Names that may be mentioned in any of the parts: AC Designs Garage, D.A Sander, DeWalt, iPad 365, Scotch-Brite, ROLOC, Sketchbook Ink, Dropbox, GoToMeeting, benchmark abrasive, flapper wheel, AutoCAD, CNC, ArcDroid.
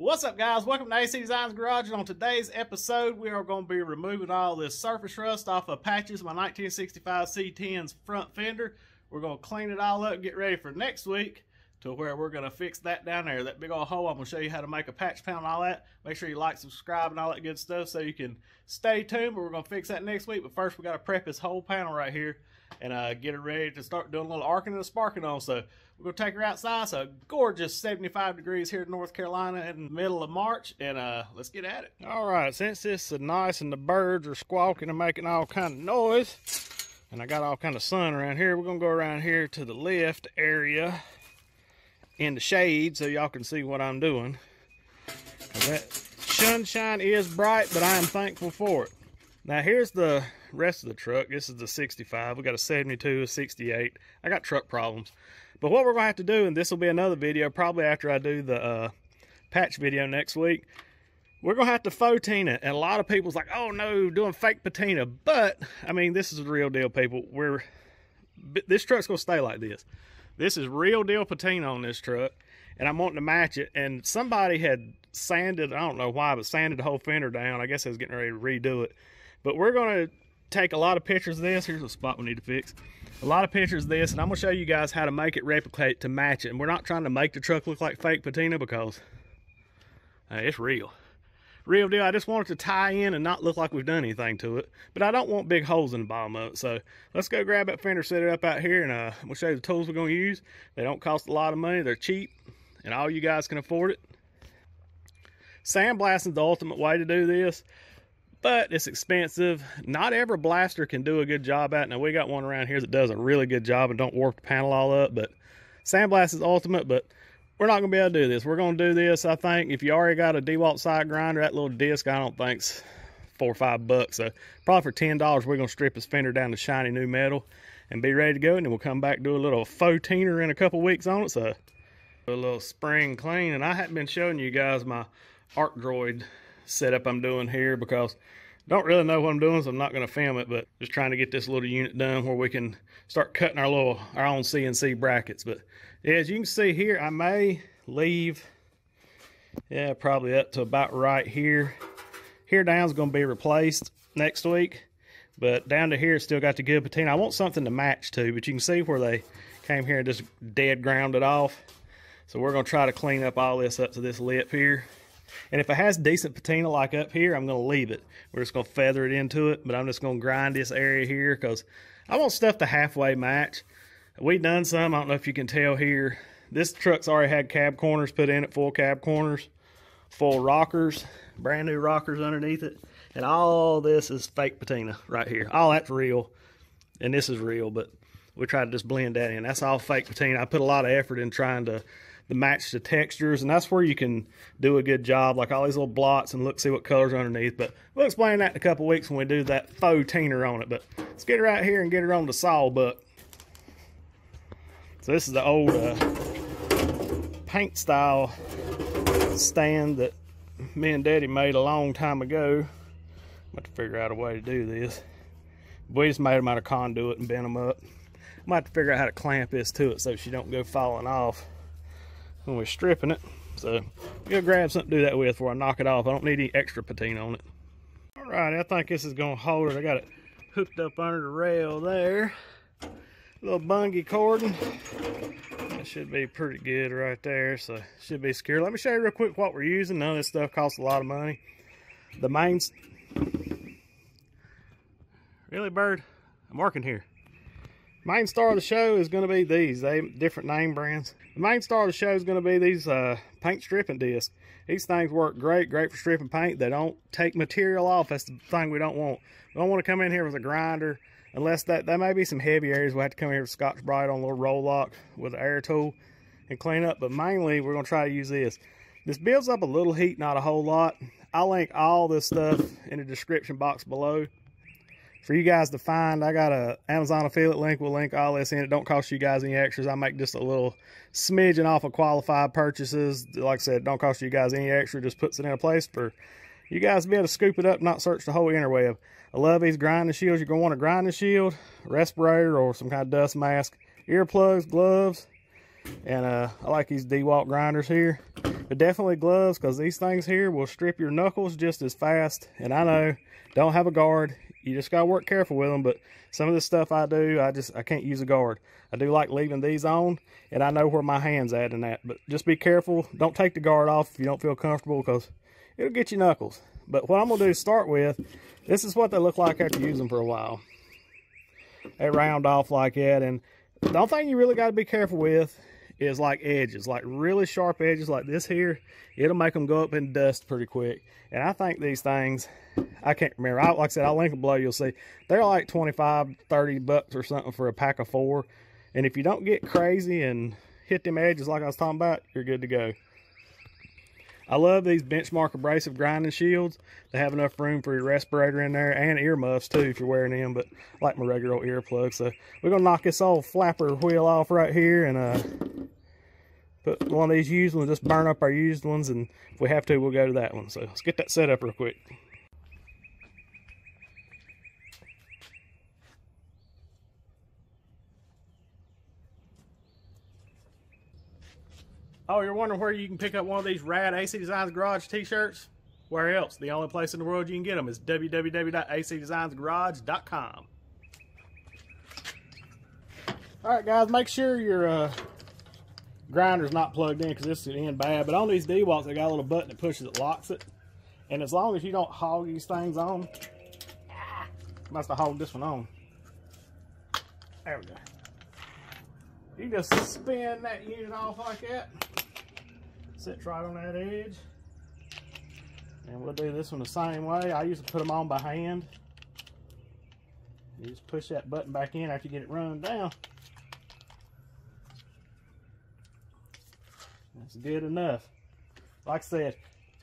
What's up, guys? Welcome to AC Designs Garage, and on today's episode we are going to be removing all this surface rust off of patches of my 1965 C10's front fender. We're going to clean it all up, get ready for next week to where we're going to fix that down there, that big old hole. I'm going to show you how to make a patch pound and all that. Make sure you like, subscribe, and all that good stuff so you can stay tuned, but we're going to fix that next week. But first we got to prep this whole panel right here and get it ready to start doing a little arcing and a sparking on. So we're going to take her outside. It's a gorgeous 75 degrees here in North Carolina in the middle of March, and let's get at it. All right, since this is nice and the birds are squawking and making all kind of noise, and I got all kind of sun around here, we're going to go around here to the lift area in the shade so y'all can see what I'm doing. That sunshine is bright, but I am thankful for it. Now here's the rest of the truck. This is the 65. We got a 72, a 68. I got truck problems. But what we're gonna have to do, and this will be another video probably after I do the patch video next week, we're gonna have to patina it. And a lot of people's like, oh no, doing fake patina. But I mean, this is the real deal, people. This truck's gonna stay like this. This is real deal patina on this truck, and I'm wanting to match it. And somebody had sanded, I don't know why, but sanded the whole fender down. I guess I was getting ready to redo it. But we're gonna take a lot of pictures of this. Here's a spot we need to fix. A lot of pictures of this, and I'm gonna show you guys how to make it replicate to match it. And we're not trying to make the truck look like fake patina because it's real. Real deal. I just want it to tie in and not look like we've done anything to it. But I don't want big holes in the bottom of it. So let's go grab that fender, set it up out here, and we'll show you the tools we're gonna use. They don't cost a lot of money, they're cheap, and all you guys can afford it. Sandblasting's the ultimate way to do this, but it's expensive. Not every blaster can do a good job at it. Now we got one around here that does a really good job and don't warp the panel all up, but sandblast is ultimate, but we're not gonna be able to do this. We're gonna do this, I think, if you already got a DeWalt side grinder, that little disc, I don't think's $4 or $5. So probably for $10, we're gonna strip his fender down to shiny new metal and be ready to go. And then we'll come back and do a little patina in a couple weeks on it. So a little spring clean. And I haven't been showing you guys my ArcDroid setup I'm doing here because I don't really know what I'm doing, so I'm not going to film it, but just trying to get this little unit done where we can start cutting our own CNC brackets. But yeah, as you can see here, I may leave, yeah, probably up to about right here. Here down's going to be replaced next week, but down to here still got the good patina. I want something to match to, but you can see where they came here and just dead ground it off. So we're going to try to clean up all this up to this lip here. And if it has decent patina like up here, I'm going to leave it. We're just going to feather it into it, but I'm just going to grind this area here because I want stuff to halfway match. We done some, I don't know if you can tell here, this truck's already had cab corners put in it, full cab corners, full rockers, brand new rockers underneath it. And all this is fake patina right here. All that's real, and this is real, but we try to just blend that in. That's all fake patina. I put a lot of effort in trying to match the textures, and that's where you can do a good job, like all these little blots, and see what colors are underneath. But we'll explain that in a couple weeks when we do that patina on it. But let's get her out here and get her on the saw buck. So this is the old paint style stand that me and Daddy made a long time ago. I'm about to figure out a way to do this. We just made them out of conduit and bent them up. I might have to figure out how to clamp this to it so she don't go falling off when we're stripping it. So we'll grab something to do that with before I knock it off. I don't need any extra patina on it. All right, I think this is gonna hold it. I got it hooked up under the rail there. A little bungee cording. That should be pretty good right there, so should be secure. Let me show you real quick what we're using. None of this stuff costs a lot of money. The main... Really, bird? I'm working here. Main star of the show is going to be these. They different name brands. The main star of the show is going to be these paint stripping discs. These things work great for stripping paint. They don't take material off. That's the thing we don't want. We don't want to come in here with a grinder unless there may be some heavy areas. We'll have to come here with Scotch-Brite on a little roll lock with an air tool and clean up. But mainly we're going to try to use this. This builds up a little heat, not a whole lot. I'll link all this stuff in the description box below for you guys to find. I got a Amazon affiliate link. We'll link all this in. It don't cost you guys any extras. I make just a little smidgen off of qualified purchases. Like I said, it don't cost you guys any extra. Just puts it in a place for you guys to be able to scoop it up, not search the whole interweb. I love these grinding shields. You're going to want a grinding shield, respirator, or some kind of dust mask, earplugs, gloves, and I like these DeWalt grinders here. But definitely gloves, because these things here will strip your knuckles just as fast. And I know, don't have a guard. You just gotta work careful with them, but some of the stuff I do, I can't use a guard. I do like leaving these on, and I know where my hand's at in that. But just be careful. Don't take the guard off if you don't feel comfortable, because it'll get you knuckles. But what I'm gonna do is start with, this is what they look like after using them for a while. They round off like that, and the only thing you really gotta be careful with is like edges, like really sharp edges like this here. It'll make them go up in dust pretty quick. And I think these things, I can't remember. Like I said, I'll link them below, you'll see. They're like 25, 30 bucks or something for a pack of 4. And if you don't get crazy and hit them edges like I was talking about, you're good to go. I love these Benchmark abrasive grinding shields. They have enough room for your respirator in there and earmuffs too if you're wearing them, but I like my regular old earplugs. So we're gonna knock this old flapper wheel off right here and put one of these used ones, just burn up our used ones, and if we have to, we'll go to that one. So let's get that set up real quick. Oh, you're wondering where you can pick up one of these rad AC Designs Garage t-shirts? Where else? The only place in the world you can get them is www.acdesignsgarage.com. All right, guys, make sure your grinder's not plugged in, because this could end bad. But on these DeWalts, they got a little button that pushes it, locks it. And as long as you don't hog these things on, must have hogged this one on. There we go. You just spin that unit off like that. Sits right on that edge. And we'll do this one the same way. I used to put them on by hand. You just push that button back in after you get it run down. That's good enough. Like I said,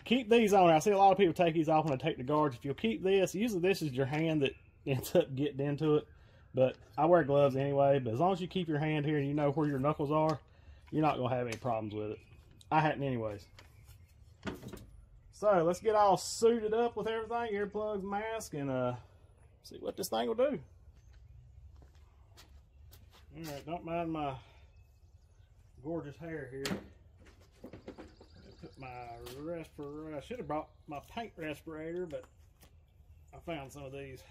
keep these on. I see a lot of people take these off when they take the guards. If you'll keep this, usually this is your hand that ends up getting into it. But I wear gloves anyway. But as long as you keep your hand here and you know where your knuckles are, you're not going to have any problems with it. I hadn't anyways. So let's get all suited up with everything. Earplugs, mask, and see what this thing will do. Alright, don't mind my gorgeous hair here. Put my respirator. I should have brought my paint respirator, but I found some of these.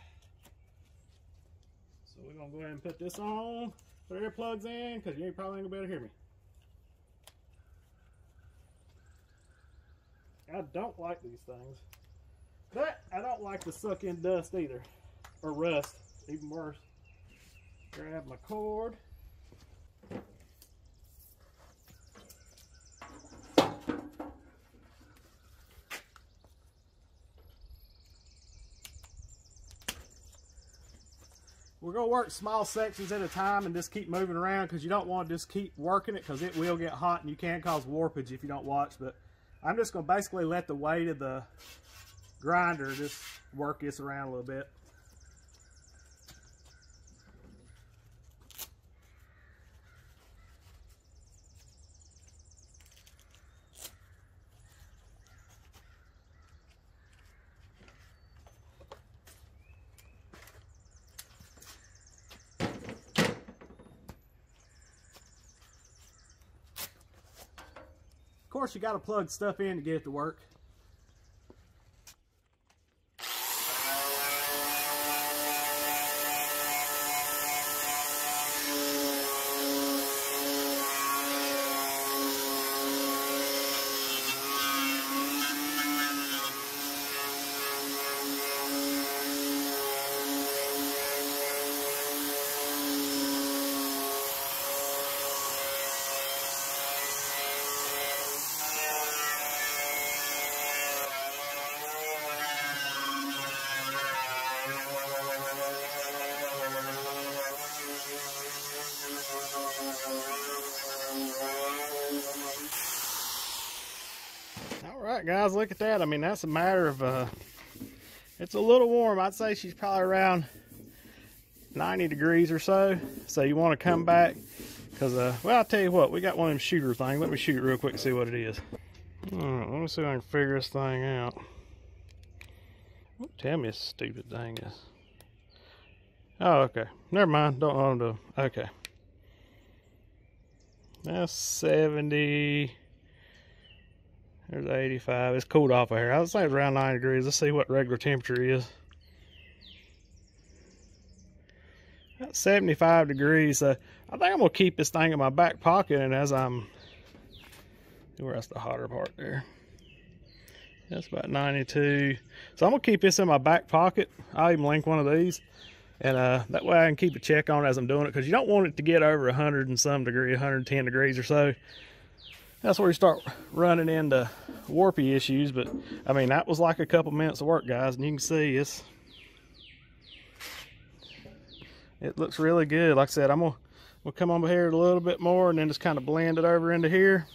So we're gonna go ahead and put this on, put our earplugs in, because you probably ain't gonna be able to hear me. I don't like these things, but I don't like to suck in dust either, or rust, even worse. Grab my cord. We're going to work small sections at a time and just keep moving around, because you don't want to just keep working it, because it will get hot and you can cause warpage if you don't watch. But I'm just going to basically let the weight of the grinder just work this around a little bit. Of course, you got to plug stuff in to get it to work. Guys, look at that. I mean, that's a matter of it's a little warm. I'd say she's probably around 90 degrees or so, so you want to come back, because well, I'll tell you what, we got one of them shooter things. Let me shoot real quick and see what it is. All right, let me see if I can figure this thing out. Ooh, tell me this stupid thing is. Oh, okay, never mind, don't want to. Okay, that's 70 There's 85. It's cooled off of here. I was saying it's around 9 degrees. Let's see what regular temperature is. That's 75 degrees. I think I'm gonna keep this thing in my back pocket, and as I'm, where's the hotter part there? That's about 92. So I'm gonna keep this in my back pocket. I'll even link one of these, and that way I can keep a check on it as I'm doing it, because you don't want it to get over 100 and some degree, 110 degrees or so. That's where you start running into warpy issues. But I mean, that was like a couple minutes of work, guys, and you can see it's, it looks really good. Like I said, we'll come over here a little bit more and then just kind of blend it over into here,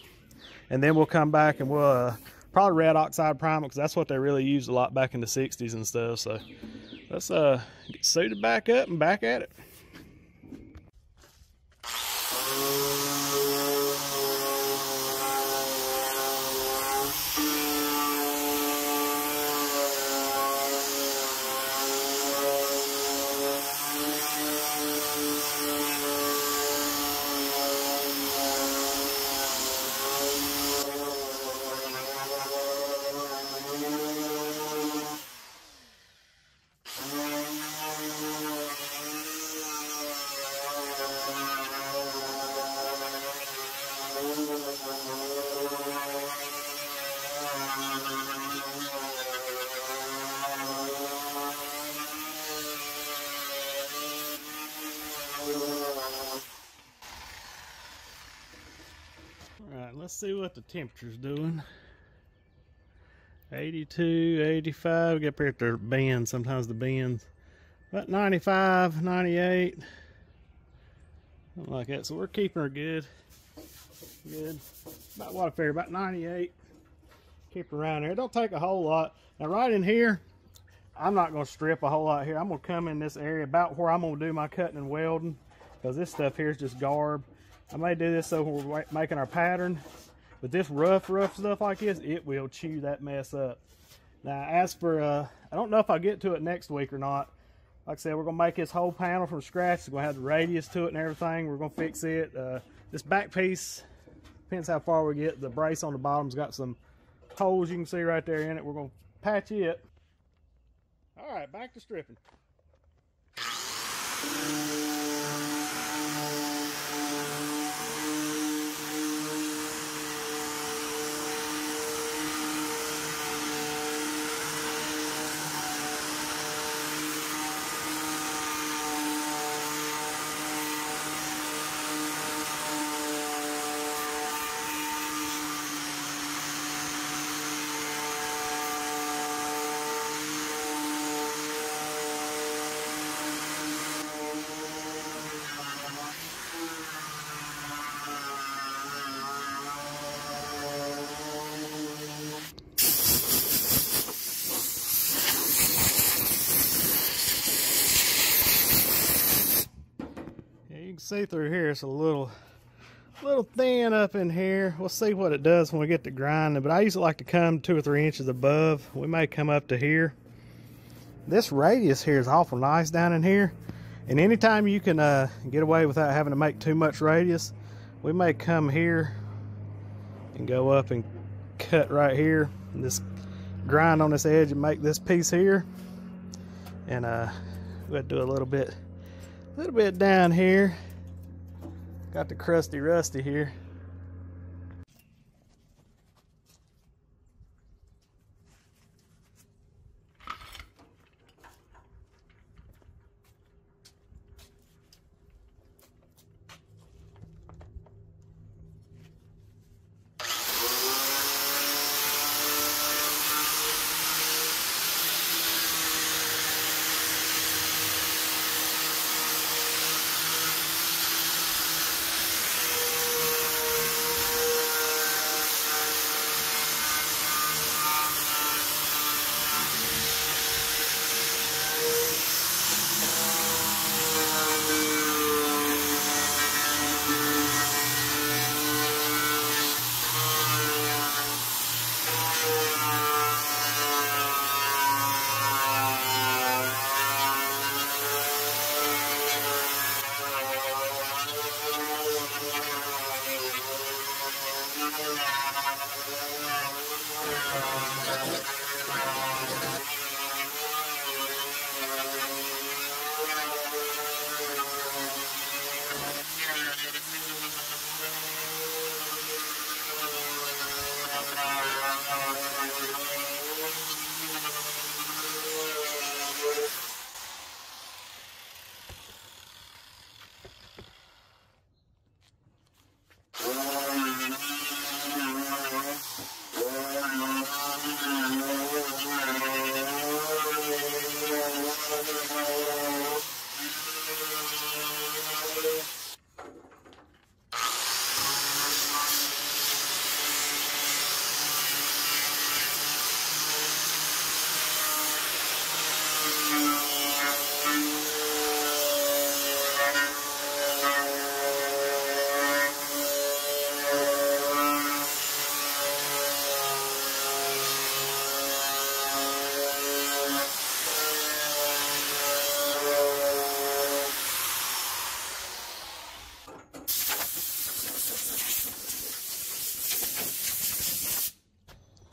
and then we'll come back and we'll probably red oxide primer, because that's what they really used a lot back in the 60s and stuff. So let's get suited back up and back at it. Let's see what the temperature's doing. 82, 85. We get up here at the bend, sometimes the bends. About 95, 98. Something like that. So we're keeping her good. Good. About what I figure, about 98. Keep her around there. It don't take a whole lot. Now, right in here, I'm not going to strip a whole lot here. I'm going to come in this area about where I'm going to do my cutting and welding, because this stuff here is just garb. I may do this so we're making our pattern, but this rough stuff like this, it will chew that mess up. Now, as for, I don't know if I'll get to it next week or not. Like I said, we're gonna make this whole panel from scratch. It's gonna have the radius to it and everything. We're gonna fix it. This back piece, depends how far we get. The brace on the bottom's got some holes you can see right there in it. We're gonna patch it. All right, back to stripping. See through here, it's a little thin up in here. We'll see what it does when we get to grinding, but I usually like to come 2 or 3 inches above. We may come up to here. This radius here is awful nice down in here, and anytime you can get away without having to make too much radius, we may come here and go up and cut right here and just grind on this edge and make this piece here, and we'll do a little bit down here. Got the crusty rusty here.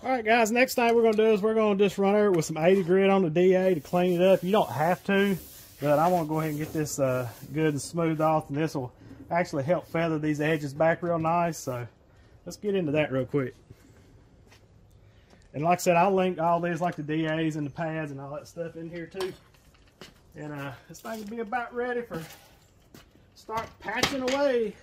Alright guys, next thing we're going to do is we're going to just run over with some 80 grit on the DA to clean it up. You don't have to, but I want to go ahead and get this good and smoothed off, and this will actually help feather these edges back real nice. So let's get into that real quick. And like I said, I'll link all these, like the DAs and the pads and all that stuff in here too. And this thing will be about ready for start patching away.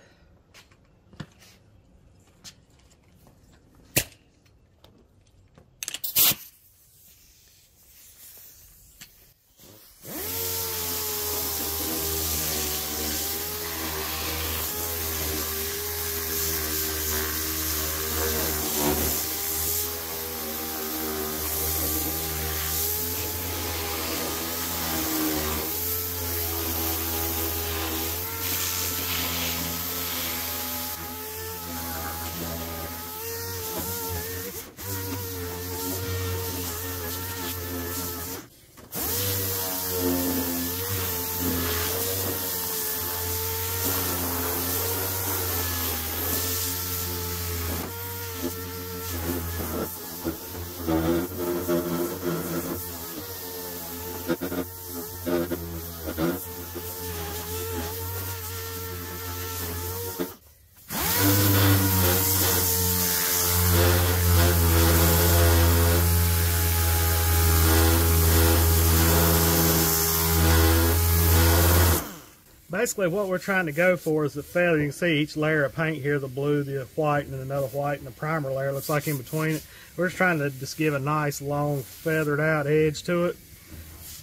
Basically what we're trying to go for is the feather. You can see each layer of paint here, the blue, the white, and then another white, and the primer layer looks like in between it. We're just trying to just give a nice long feathered out edge to it,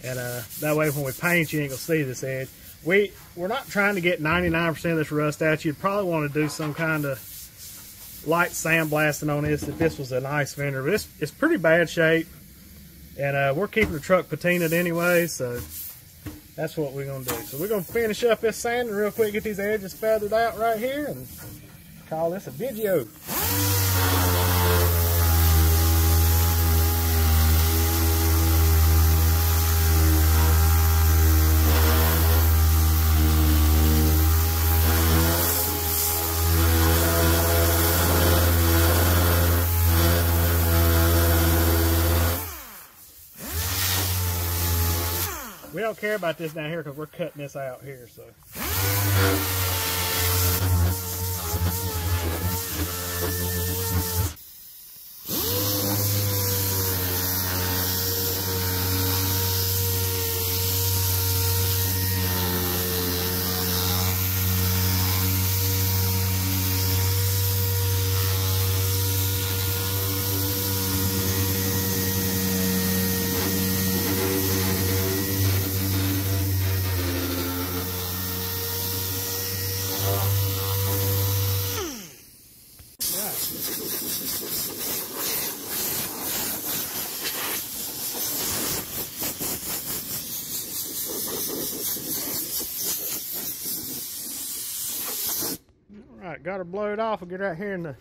and that way when we paint you ain't gonna see this edge. We're not trying to get 99% of this rust out. You'd probably want to do some kind of light sandblasting on this if this was an ice fender, but it's pretty bad shape, and we're keeping the truck patinaed anyway, so that's what we're gonna do. So we're gonna finish up this sanding real quick, get these edges feathered out right here, and call this a video. We don't care about this down here because we're cutting this out here, so. Alright, got her blowed off. We'll get right here in the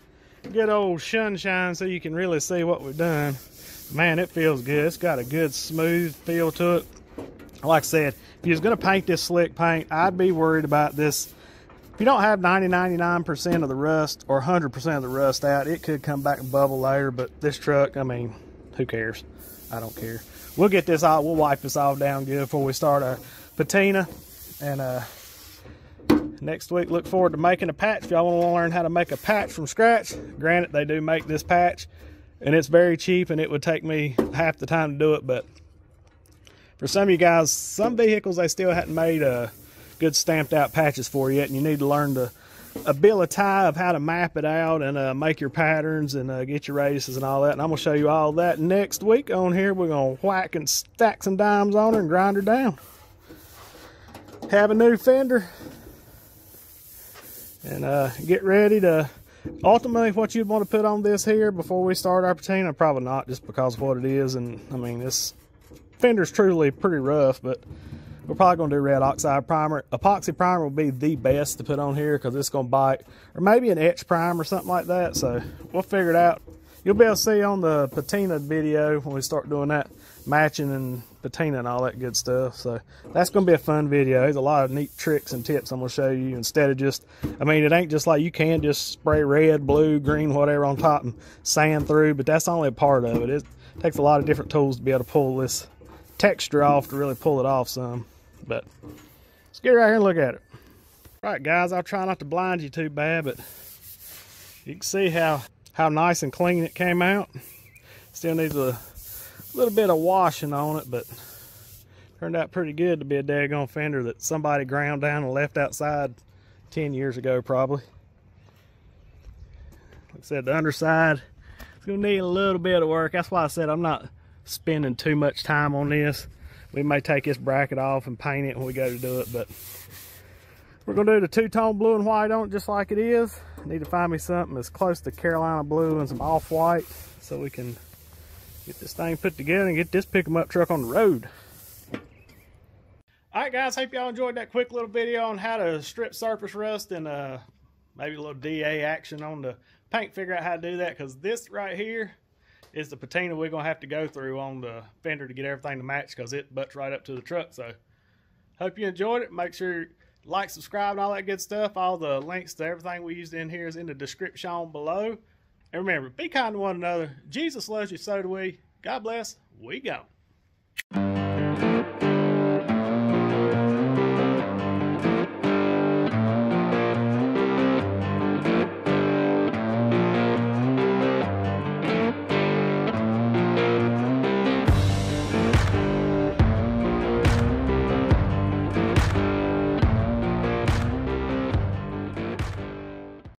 good old sunshine so you can really see what we've done. Man, it feels good. It's got a good smooth feel to it. Like I said, if you was going to paint this slick paint, I'd be worried about this. If you don't have 99% of the rust or 100% of the rust out, it could come back and bubble later, but this truck, I mean, who cares? I don't care. We'll get this out. We'll wipe this all down good before we start our patina. And next week, look forward to making a patch. If y'all want to learn how to make a patch from scratch, granted, they do make this patch, and it's very cheap, and it would take me half the time to do it. But for some of you guys, some vehicles, they still hadn't made good stamped out patches for yet, and you need to learn the ability of how to map it out and make your patterns and get your radiuses and all that. And I'm going to show you all that next week on here. We're going to whack and stack some dimes on her and grind her down. Have a new fender. And get ready to, ultimately what you'd want to put on this here before we start our patina, probably not, just because of what it is. And I mean, this fender's truly pretty rough, but we're probably going to do red oxide primer. Epoxy primer will be the best to put on here because it's going to bite, or maybe an etch prime or something like that. So we'll figure it out. You'll be able to see on the patina video when we start doing that matching and patina and all that good stuff. So that's going to be a fun video. There's a lot of neat tricks and tips I'm going to show you instead of just, I mean, it ain't just like you can just spray red, blue, green, whatever on top and sand through, but that's only a part of it. It takes a lot of different tools to be able to pull this texture off, to really pull it off some. But let's get right here and look at it. All right, guys, I'll try not to blind you too bad, but you can see how nice and clean it came out. Still needs a little bit of washing on it, but turned out pretty good to be a daggone fender that somebody ground down and left outside 10 years ago probably. Like I said, the underside, it's gonna need a little bit of work. That's why I said I'm not spending too much time on this. We may take this bracket off and paint it when we go to do it, but we're gonna do the two-tone blue and white on it just like it is. I need to find me something that's close to Carolina blue and some off-white so we can get this thing put together and get this pick-em-up truck on the road. All right, guys, hope y'all enjoyed that quick little video on how to strip surface rust and maybe a little DA action on the paint, figure out how to do that, because this right here is the patina we're gonna have to go through on the fender to get everything to match, because it butts right up to the truck. So hope you enjoyed it. Make sure like, subscribe, and all that good stuff. All the links to everything we used in here is in the description below. And remember, be kind to one another. Jesus loves you, so do we. God bless. We go.